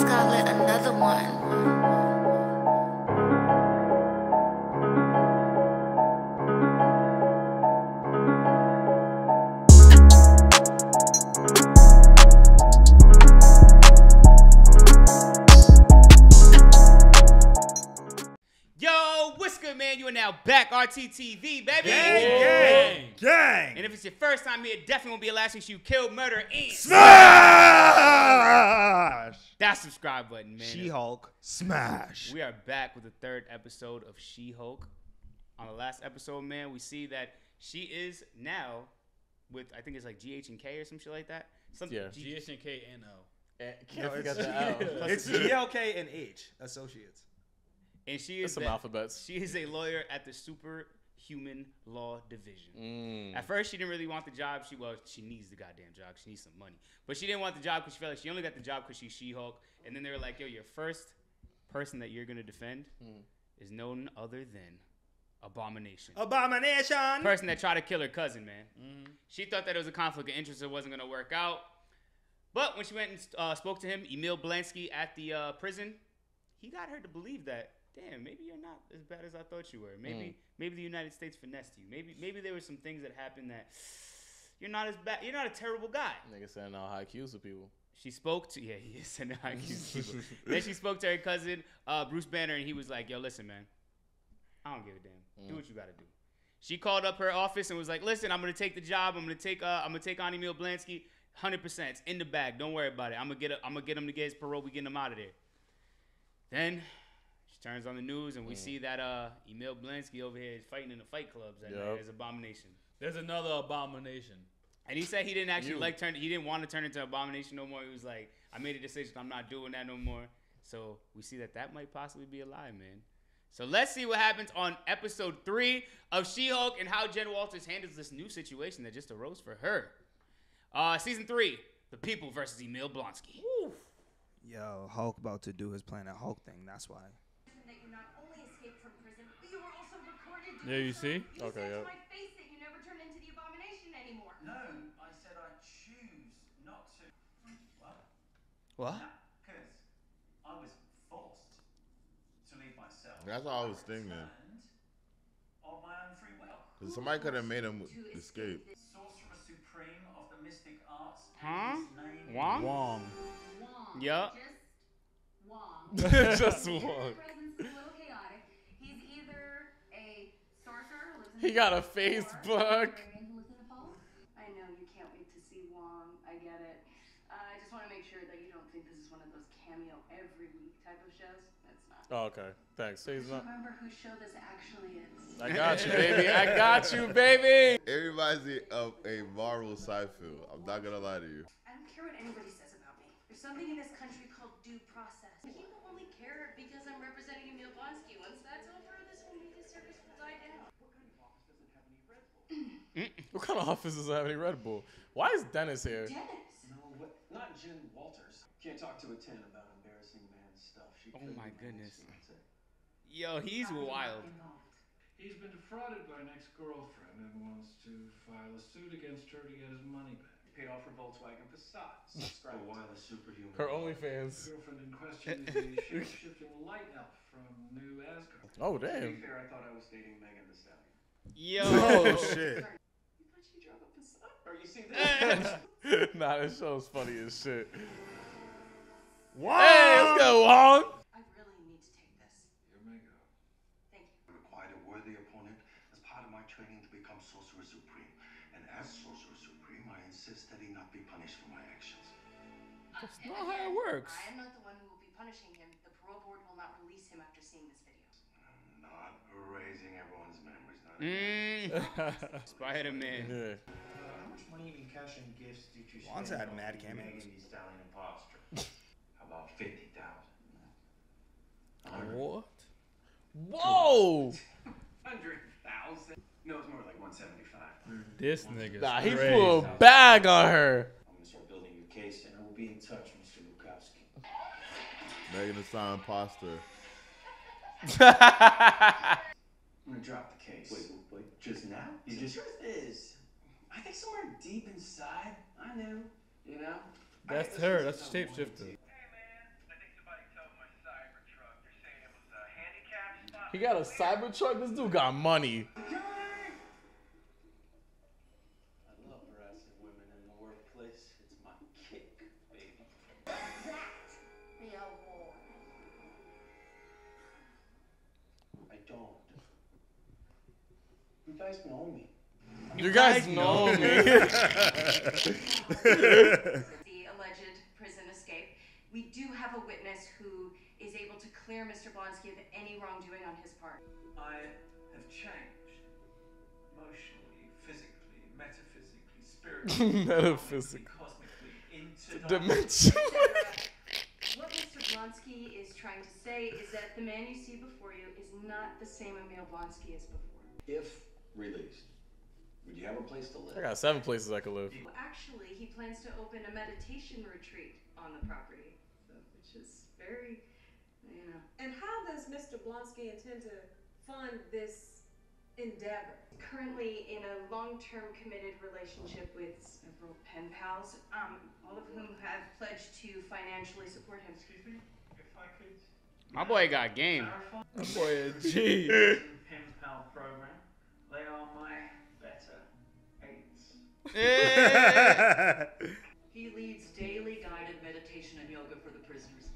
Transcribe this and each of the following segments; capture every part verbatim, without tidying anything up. always gotta let another one. Yo, what's good, man? You are now back, R T T V, baby. Gang, gang, gang. And if it's your first time here, it definitely won't be your last. Since you killed, murder, and smash that subscribe button, man. She-Hulk smash. We are back with the third episode of She-Hulk. On the last episode, man, we see that she is now with, I think it's like G H and K or some shit like that. Something, yeah. G H and K and O. No, it's, it's G L K and H Associates. And she is some alphabets. She is a lawyer at the Superhuman Law Division. Mm. At first, she didn't really want the job. She well, she needs the goddamn job. She needs some money, but she didn't want the job because she felt like she only got the job because she's She-Hulk. And then they were like, "Yo, your first person that you're gonna defend mm. is none other than Abomination." Abomination. The person that tried to kill her cousin, man. Mm. She thought that it was a conflict of interest. It wasn't gonna work out. But when she went and uh, spoke to him, Emil Blonsky at the uh, prison, he got her to believe that, damn, maybe you're not as bad as I thought you were. Maybe mm. maybe the United States finessed you. Maybe maybe there were some things that happened that you're not as bad. You're not a terrible guy. Nigga sending out high Qs to people. She spoke to, yeah, he is sending high Qs to people. Then she spoke to her cousin, uh, Bruce Banner, and he was like, yo, listen, man, I don't give a damn. Mm. Do what you got to do. She called up her office and was like, listen, I'm going to take the job. I'm going to take uh, I'm gonna take on Emil Blonsky. one hundred percent. It's in the bag. Don't worry about it. I'm going to get I'm gonna get him to get his parole. We're getting him out of there. Then turns on the news and we mm. see that uh, Emil Blonsky over here is fighting in the fight clubs. That yep. night. There's Abomination. There's another Abomination. And he said he didn't actually you. like turn. He didn't want to turn into Abomination no more. He was like, I made a decision. I'm not doing that no more. So we see that that might possibly be a lie, man. So let's see what happens on episode three of She-Hulk and how Jen Walters handles this new situation that just arose for her. Uh, season three, The People versus Emil Blonsky. Woo. Yo, Hulk about to do his Planet Hulk thing. That's why. Yeah, you see? You okay, yeah. My face that you never turn into the Abomination anymore. No, I said I choose not to. What? What? Because I was forced to leave myself. That's all I was thinking. On my own free will. Because somebody could have made him escape. Sorcerer Supreme of the Mystic Arts. Huh? Wong? Wong. Wong. Yep. Just Wong. Just Wong. He got a Facebook. I know you can't wait to see Wong. I get it. Uh, I just want to make sure that you don't think this is one of those cameo every week type of shows. That's not. Oh, okay. Thanks. He's not. Remember whose show this actually is. I got you, baby. I got you, baby. It reminds me of a Marvel Seinfeld. I'm not gonna lie to you. I don't care what anybody says about me. There's something in this country called due process. He will only care because I'm representing Emil Blonsky. Once that's over, this community service will die down. What kind of office does have any Red Bull? Why is Dennis here? Dennis? No, what, not Jen Walters. Can't talk to a ten about embarrassing man stuff. She oh my goodness. Yo, he's wild. He's been defrauded by an ex-girlfriend and wants to file a suit against her to get his money back. He paid off her Volkswagen Passat. Subscribe to the Superhuman. Her OnlyFans. Girlfriend in question is a shape-shifting light elf from New Asgard. Oh damn. To be fair, I thought I was dating Megan Thee Stallion. Yo, oh, shit. You thought she drove up the sun? Or you seen this? Nah, this show's funny as shit. Wong! Hey, let's go, Wong! I really need to take this. Here we go. Thank you. I required a worthy opponent as part of my training to become Sorcerer Supreme. And as Sorcerer Supreme, I insist that he not be punished for my actions. That's uh, not how it works. I am not the one who will be punishing him. The parole board will not release him after seeing this video. I'm not erasing everyone's memory. Mm. Spider-Man. Yeah. How much money in cash and gifts did you spend? Once I had mad cameos. How about fifty thousand? What? Whoa! Hundred thousand? No, it's more like one seventy-five. This nigga. Nah, he threw a bag on her. I'm gonna start building your case, and I will be in touch, Mister Lukowski. Megan Thee Stallion imposter. I'm gonna drop the case. Wait, wait, wait. Just now? You just... The truth is, I think somewhere deep inside, I knew, you know? That's her. That's the tape shifter. Hey, man. I think He got a Cybertruck? This dude got money. I love harassing women in the workplace. It's my kick, baby. That the award. I don't. You guys know me. You, you guys, guys know, know me. The alleged prison escape. We do have a witness who is able to clear Mister Blonsky of any wrongdoing on his part. I have changed. Emotionally, physically, metaphysically, spiritually, metaphysically, cosmically, into dimension. What Mister Blonsky is trying to say is that the man you see before you is not the same Emil Blonsky as before. If released, would you have a place to live? I got seven places I could live. Actually, he plans to open a meditation retreat on the property, which is very, you know. And how does Mister Blonsky intend to fund this endeavor? Currently in a long-term committed relationship with several pen pals, um, all of whom have pledged to financially support him. Excuse me, if I could... My boy got game. My boy is G. Pen pal program. They are my... Yeah. He leads daily guided meditation and yoga for the prisoners.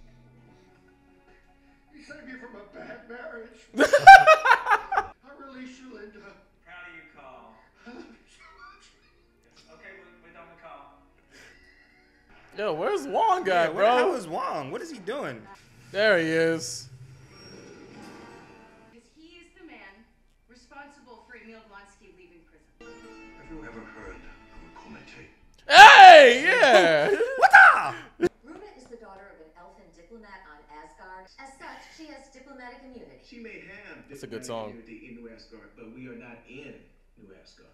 You saved me from a bad marriage. I release you, Linda. How do you call? I love you so much. Okay, we're done with call. Yo, where's Wong guy, yeah, where bro? Where is Wong? What is he doing? There he is. Because he is the man responsible for Emil Blonsky leaving prison. Have you ever heard? Hey, yeah. What the? Runa is the daughter of an elfin diplomat on Asgard. As such, she has diplomatic immunity. She may have That's diplomatic a good song. immunity in New Asgard, but we are not in New Asgard.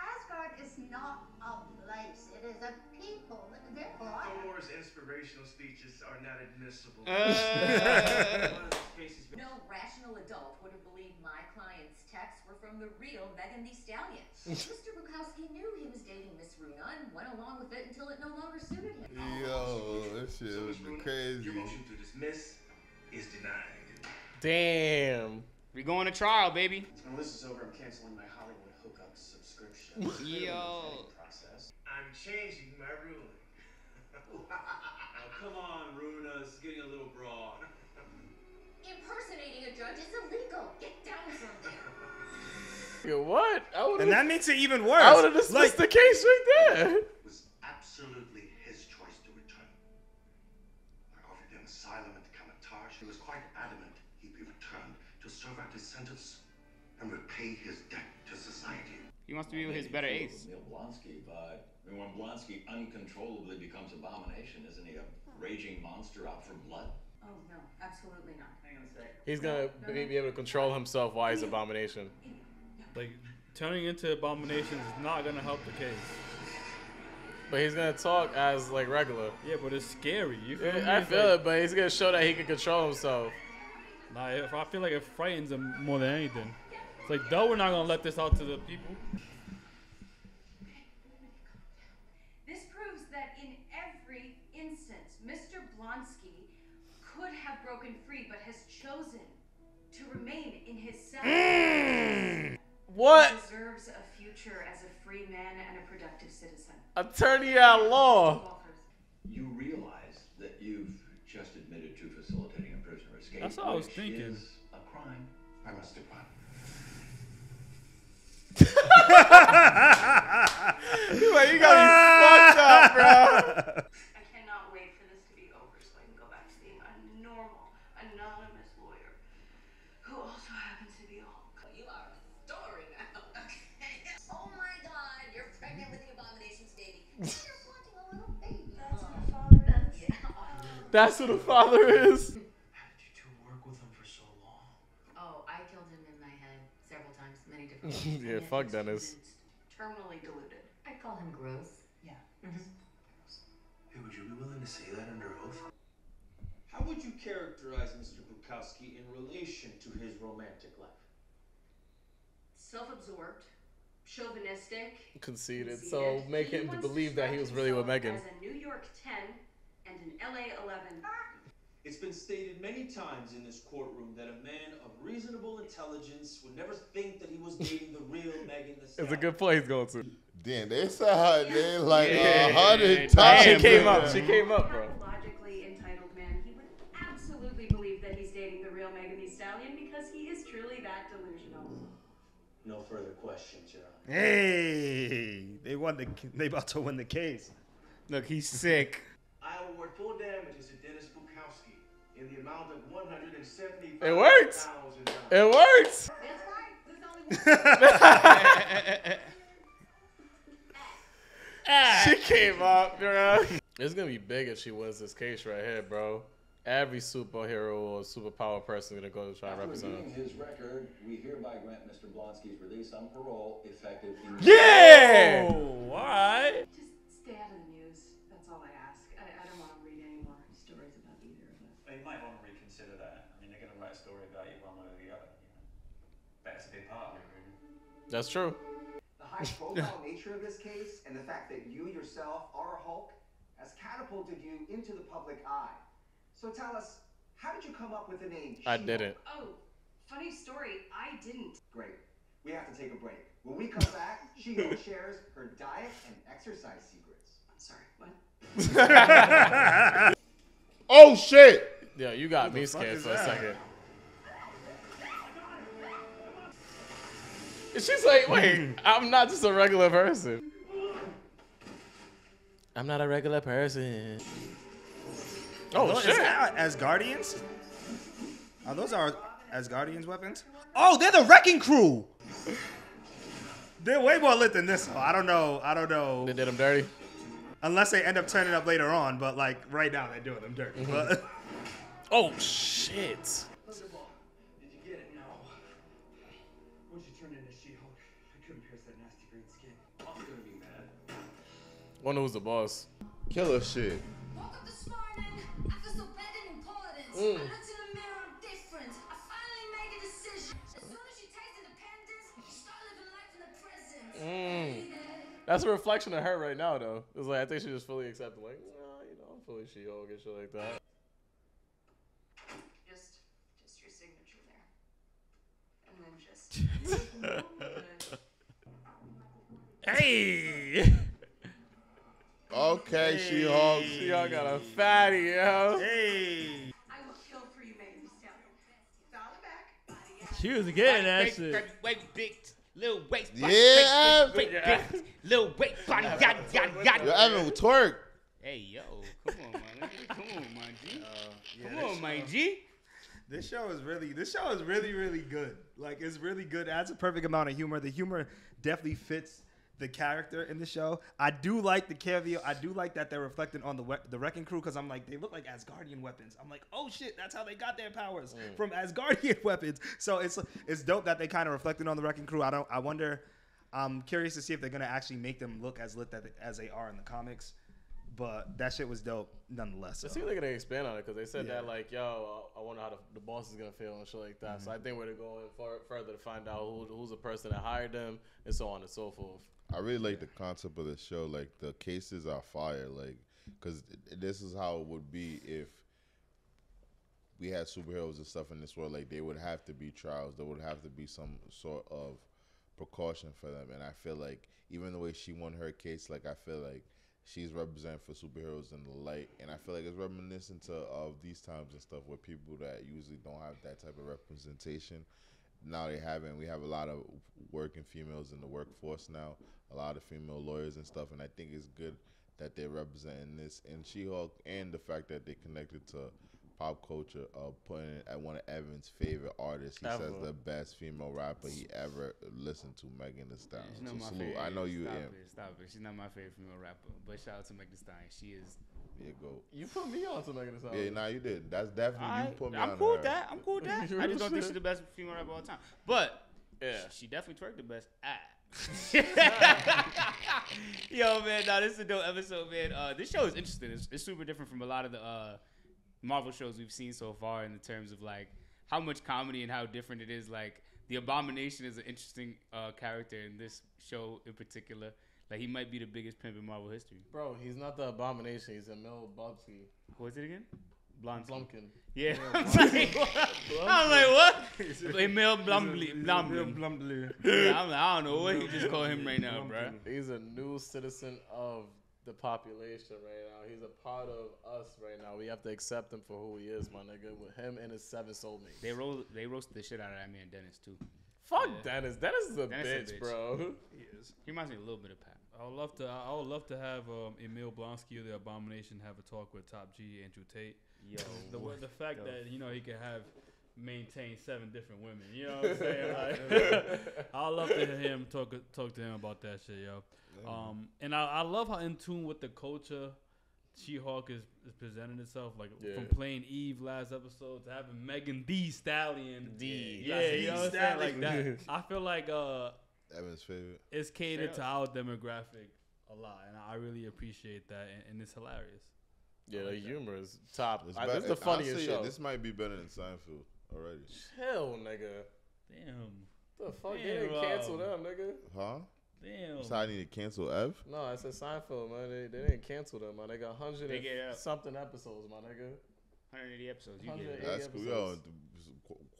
Asgard is not a place. It is a people. Therefore, Thor's inspirational speeches are not admissible. Uh. No rational adult would have believed my client's texts were from the real Megan Thee Stallion. Mister Bukowski knew he was dating Miss Runa and went along with it until it no longer suited him. Yo, that shit so was Runa, crazy. Your motion to dismiss is denied. Damn. We going to trial, baby. When this is over, I'm canceling my Hollywood hookup subscription. Yo. Process. I'm changing my ruling. Oh, come on, Runa. It's getting a little broad. Impersonating a judge is illegal. Get down from there. Yo, what? I and that makes it even worse. I would have dismissed like, the case right there. It was absolutely his choice to return. I offered him asylum at Kamar-Taj. He was quite adamant he'd be returned to serve out his sentence and repay his debt to society. He wants to be with his better ace. Emil Blonsky, but when Blonsky uncontrollably becomes abomination, isn't he a raging monster out for blood? Oh, no, absolutely not. Hang on a sec. He's going to be, be able to control himself while he's Abomination. Like, turning into Abomination is not going to help the case. But he's going to talk as, like, regular. Yeah, but it's scary. You feel yeah, I feel like, it, but he's going to show that he can control himself. Nah, if, I feel like it frightens him more than anything. It's like, though we're not going to let this out to the people. This proves that in every instance, Mister Blonsky could have broken free, but has chosen to remain in his cell. Mm. What? He deserves a future as a free man and a productive citizen. Attorney at law. You realize that you've just admitted to facilitating a prisoner escape. That's what I was thinking. Is a crime. I must have You're like, you got me fucked up, bro. That's who the father is. How did you two work with him for so long? Oh, I killed him in my head several times, many different times. Yeah, and fuck Dennis. Terminally deluded. I call him gross. Yeah. Mm-hmm. Hey, would you be willing to say that under oath? How would you characterize Mister Bukowski in relation to his romantic life? Self-absorbed, chauvinistic, conceited. conceited. So make him believe that he was really with Megan. As a New York ten. And an L A eleven. It's been stated many times in this courtroom that a man of reasonable intelligence would never think that he was dating the real Megan Thee Stallion. It's a good place going to. Damn, they saw her there like a hundred times. She came up. She came up, bro. Logically entitled man, he would absolutely believe that he's dating the real Megan Thee Stallion because he is truly that delusional. No further questions, Your Honor. Hey, they won the. They about to win the case. Look, he's sick. I award full damages to Dennis Bukowski in the amount of one hundred and seventy-five thousand. It works. It works. That's right. Only ah, she came up, bro. It's gonna be big if she wins this case right here, bro. Every superhero or superpower person is gonna go to try and represent him. After reading his record, we hereby grant Mister Blonsky's release on parole effective immediately. Yeah. Oh, all right. Just stay out of the news. That's all I ask. I, I don't want to read any more stories about either of us. They might want to reconsider that. I mean, they're gonna write a story about you one way or the other. You know? That's a big part of it, really. That's true. The high-profile nature of this case and the fact that you yourself are a Hulk has catapulted you into the public eye. So tell us, how did you come up with the name? I didn't. Oh, funny story. I didn't. Great. We have to take a break. When we come back, She-Hulk shares her diet and exercise secrets. I'm sorry, what? Oh, shit. Yeah, you got me scared for a second. She's like, wait, I'm not just a regular person. I'm not a regular person. Oh, those, shit. Is that Asgardians? Are those our Asgardians weapons? Oh, they're the Wrecking Crew. They're way more lit than this. I don't know. I don't know. They did them dirty. Unless they end up turning up later on, but like right now they're doing them dirty. Mm-hmm. But oh, shit. First of all, did you get it? No. Once you turned into She-Hulk, I couldn't pierce that nasty green skin. I'm gonna be mad. Wonder who's the boss. Killer shit. Mm. I looked in the mirror, I'm different. I finally made a decision. As soon as she takes independence, she starts living life in the present. Mm. That's a reflection of her right now, though. It's like I think she just fully accepted, like, nah, you know, I'm fully She-Hulk and shit like that. Just, just your signature there, and then just. Hey. Okay, hey. She-Hulk. She-Hulk got a fatty, yo. Hey. She was getting that shit. Little waist, yeah, little waist, body, yada yada yada. Evan twerk. Hey yo, come on, man. Come on, my G. Uh, yeah, come on, show. my G. This show is really, this show is really, really good. Like it's really good. Adds a perfect amount of humor. The humor definitely fits the character in the show. I do like the cameo. I do like that they're reflecting on the we the Wrecking Crew because I'm like, they look like Asgardian weapons. I'm like, oh shit, that's how they got their powers mm. from Asgardian weapons. So it's it's dope that they kind of reflected on the Wrecking Crew. I don't. I wonder. I'm curious to see if they're gonna actually make them look as lit that they, as they are in the comics. But that shit was dope nonetheless. So. It seems like they're gonna expand on it because they said yeah. that like, yo, I wonder how the, the boss is gonna feel and shit like that. Mm-hmm. So I think we're going far, further to find out who, who's the person that hired them and so on and so forth. I really like the concept of the show. Like the cases are fire. Like, cause this is how it would be if we had superheroes and stuff in this world. Like, they would have to be trials. There would have to be some sort of precaution for them. And I feel like even the way she won her case, like I feel like she's represented for superheroes in the light. And I feel like it's reminiscent to, of these times and stuff where people that usually don't have that type of representation. Now they haven't. We have a lot of working females in the workforce now, a lot of female lawyers and stuff, and I think it's good that they're representing this in She-Hulk and the fact that they connected to pop culture, uh, putting it at one of Evan's favorite artists. He ever. says the best female rapper he ever listened to, Megan Thee Stallion. Yeah, so salute. I know you. Stop it, stop it. She's not my favorite female rapper, but shout out to Megan Thee Stallion. She is. Yeah, go. You put me on to Megan Thee Stallion. Yeah, nah, you did. That's definitely I, you put me I'm on. I'm cool with that. I'm cool with that. I just don't think she's the best female rapper of all time. But yeah, she, she definitely twerked the best. Ah. Yo, man, nah, this is a dope episode, man. Uh, this show is interesting. It's, it's super different from a lot of the uh, Marvel shows we've seen so far in the terms of like how much comedy and how different it is. Like the Abomination is an interesting uh, character in this show in particular. Like, he might be the biggest pimp in Marvel history. Bro, he's not the Abomination. He's Emil Blonsky. Who is it again? Blonsky. Blomkin. Yeah. yeah Blomkin. I'm like, what? Emil Blombley. Blombley. Yeah, I'm like, I don't know what you just call him right now, bro. He's a new citizen of the population right now. He's a part of us right now. We have to accept him for who he is, my nigga. With him and his seven soulmates. They roast, they roast the shit out of that man, Dennis, too. Fuck yeah. Dennis. Dennis is a, Dennis bitch, a bitch, bro. He is. He reminds me a little bit of Pat. I would love to. I would love to have um, Emil Blonsky or the Abomination have a talk with Top G, Andrew Tate. Yo, the, the fact yo. that you know he could have maintained seven different women. You know what I'm saying? Like, I would love to hear him talk talk to him about that shit, yo. Yeah. Um, and I, I love how in tune with the culture She-Hulk is, is presenting itself, like yeah. from playing Eve last episode to having Megan Thee Stallion. D. Yeah, yeah, you know what I'm saying? Like that. I feel like uh. Evan's favorite. It's catered to our demographic a lot, and I really appreciate that, and, and it's hilarious. Yeah, like the that. humor is top. It's I, this is the funniest show. It, this might be better than Seinfeld already. Hell, nigga. Damn. The fuck? Damn, they didn't cancel them, nigga. Huh? Damn. So I need to cancel Ev? No, I said Seinfeld, man. They, they didn't cancel them, man. They got one hundred they and something episodes, my nigga. one hundred eighty episodes. You get it. That's cool. Yo,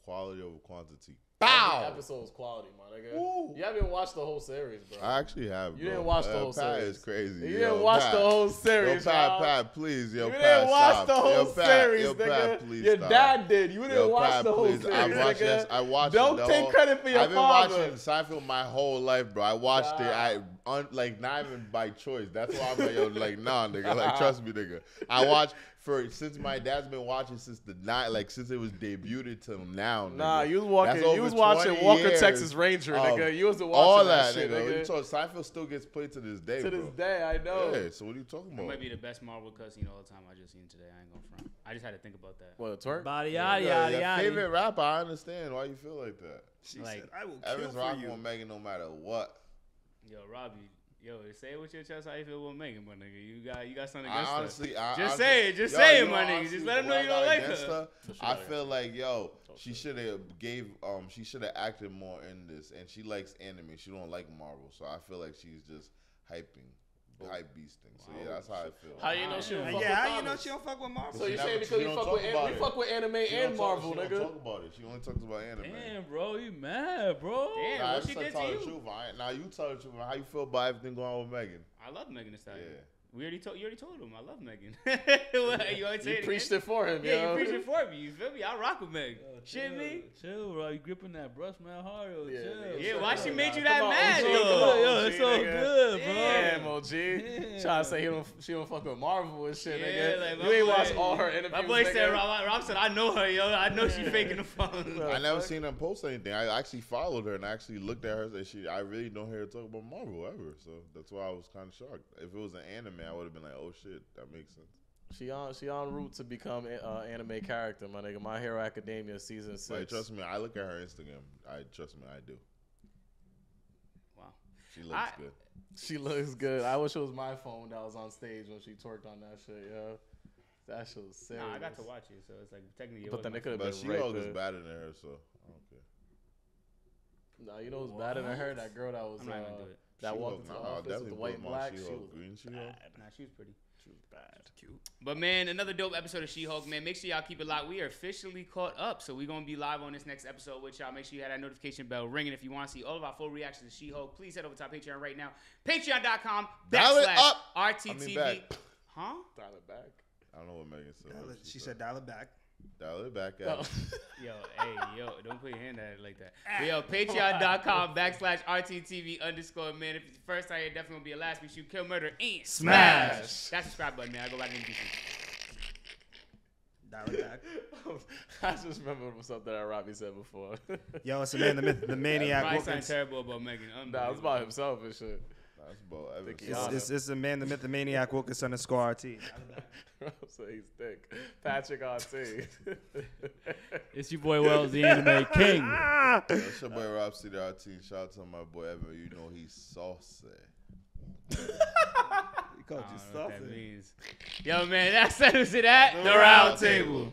quality over quantity. Bow! Every episode's quality, my nigga. Ooh. You haven't watched the whole series, bro. I actually have, bro. You didn't watch uh, the whole Pat series. Pat is crazy. You yo, didn't watch Pat. the whole series, yo, Pat, Pat, please. Yo, you Pat, didn't watch stop. the whole yo, Pat, series, yo, Pat, nigga. Pat, your stop. dad did. You didn't yo, watch Pat, the whole please. series, I watched nigga. I watched Don't it, take whole, credit for your I've father. I've been watching Seinfeld my whole life, bro. I watched nah. it. I un, Like, not even by choice. That's why I'm like, yo, like, nah, nigga. Like, trust me, nigga. I watched... For, since my dad's been watching since the night, like since it was debuted till now. Nigga. Nah, you was walking, you was watching Walker, years, Texas Ranger, nigga. You was watching all that, that shit, nigga. nigga. Seinfeld still gets played to this day. To bro. this day, I know. Yeah, so what are you talking about? It might be the best Marvel cussing all the time I just seen today. I ain't gonna front. I just had to think about that. What, a twerk? Body, yada, yada, yada. Favorite rapper, I understand why you feel like that. She like, said, I will kill Evans for rock you. Evans rocking with Megan no matter what. Yo, Robbie. Yo, say it with your chest how you feel about Megan, my nigga. You got you got something against I honestly, her. I, just honestly, say it. Just yo, say it, my nigga. Just let him know you don't like her. her. I feel like, yo, she should have gave um she should have acted more in this. And she likes anime. She don't like Marvel. So I feel like she's just hyping. Hype beast thing. So yeah, that's how I feel. How you know she don't fuck yeah, with Yeah, how Thomas? you know she don't fuck with Marvel? So you saying because you fuck with an, we fuck with anime she and Marvel, talk, she nigga. She don't talk about it. She only talks about anime. Damn, bro, you mad, bro. Damn, nah, what she did to you? The truth. I, now you tell the truth. How you feel about everything going on with Megan? I love Megan this time. Yeah. We already told you already told him I love Megan. well, yeah. You always say you it preached again? it for him. Yeah, yo. you preached it for me. You feel me? I rock with Megan. Yo, Shit, chill, me. Chill, bro. You gripping that brush, man, hard. Yo, yeah, chill. yeah. Why she made you that on, mad, yo? On, yo, it's so nigga. good, bro. Damn, O G. Yeah. Trying to say he don't, she don't fuck with Marvel and shit, yeah, nigga. Like, you ain't boy, watched all her interviews. My boy nigga. said, Rob, Rob said, I know her, yo. I know yeah. she faking the phone. I never seen her post anything. I actually followed her and I actually looked at her and she. I really don't hear her talk about Marvel ever. So that's why I was kind of shocked. If it was an anime, I would have been like, oh shit, that makes sense. She on she en route to become an uh, anime character, my nigga. My Hero Academia season six. Like, trust me, I look at her Instagram. I trust me, I do. Wow, she looks I, good. She looks good. I wish it was my phone that was on stage when she twerked on that shit, yo. That shit was serious. Nah, I got to watch it, so it's like technically. But then it could have been. But she always better than her, so I don't care. Nah, you know who's better than her? That girl that was. I'm not uh, gonna do it. That she walked into the office with the white and black. She, she was green. She bad. Nah, she was pretty. She was bad. Cute. But, man, another dope episode of She-Hulk, man. Make sure y'all keep it locked. We are officially caught up, so we're going to be live on this next episode with y'all. Make sure you had that notification bell ringing. If you want to see all of our full reactions to She-Hulk, please head over to our Patreon right now. Patreon dot com backslash R T T V. I mean huh? Dial it back. I don't know what Megan said. It, she, she said dial it back. Dial it back out. Oh. Yo, hey, yo, don't put your hand at it like that. But yo, patreon dot com backslash R T T V underscore, man. If it's the first time, you're definitely going to be a last. Be sure you kill, murder, and smash. smash. That's the subscribe button, man. I go back and do Dial it back. I just remember something that Robbie said before. Yo, it's the man, the myth, the maniac. Robbie sounds terrible about Megan. Nah, it's about himself and shit. It's, it's, it's the man, the myth, the maniac, Wilkins underscore R T. So he's thick. Patrick R T. It's your boy Wells, the anime king. Yeah, it's your boy Rob C. The R T. Shout out to my boy Evan. You know he's saucy. He called you saucy. Yo, man, that settles it at the round table.